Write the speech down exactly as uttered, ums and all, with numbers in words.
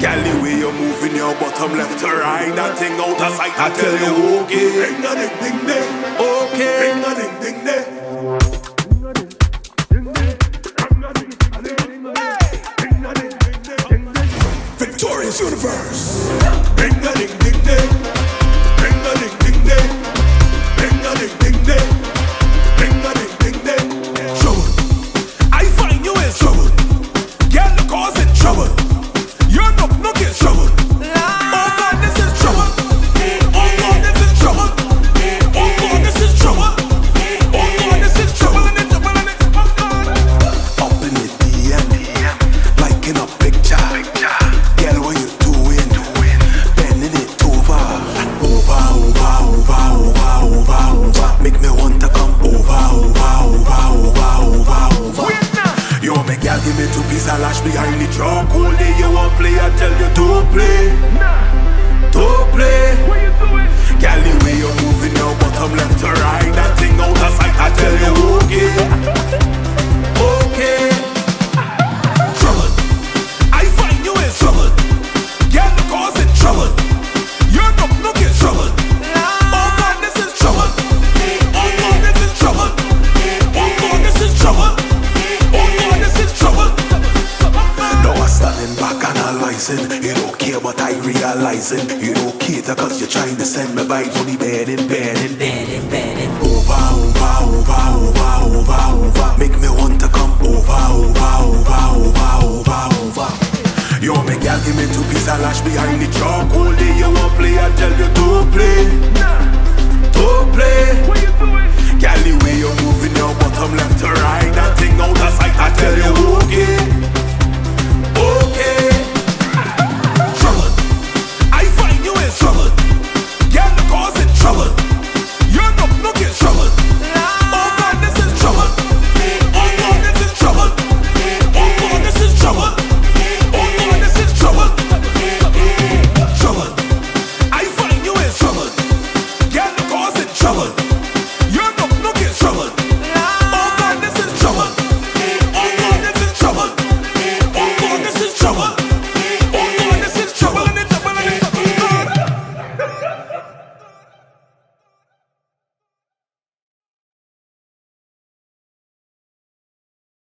Gally way you're moving your bottom left to right. That thing out of sight, I tell you okay. Ding a ding ding ding. Okay. Ding a ding ding ding. Victorious universe. Ding a ding ding ding. Ding a ding ding ding. Ding a ding ding ding. Ding a ding ding ding. Trouble. I find you in trouble. Girl, you're causing trouble. You're no look in trouble. Oh God, this is trouble. Oh God, this is trouble. Oh God, this is trouble. Oh God, this is trouble and it's trouble and it's oh God. Up in the D M, like in a picture. Give me two piece of lash behind the truck. Only you won't play, I tell you to play. Nah, to play. What you doing? Girl, the way you're moving your bottom left to right. That thing out of sight, I tell you okay. Okay. Trouble. I find you in trouble. Girl, you're causing trouble. You're not looking trouble. Oh God, this is trouble. Oh God, this is trouble. Oh God, this is trouble. You don't care, but I realize it. You don't cater, cause you're trying to send me by to the bed and bed and bed and bed and over, over, over, over, over, over. Make me want to come over, over, over, over, over, over. You want me, girl, give me two piece of lash behind the truck. Only you won't play, I tell you to play. To play.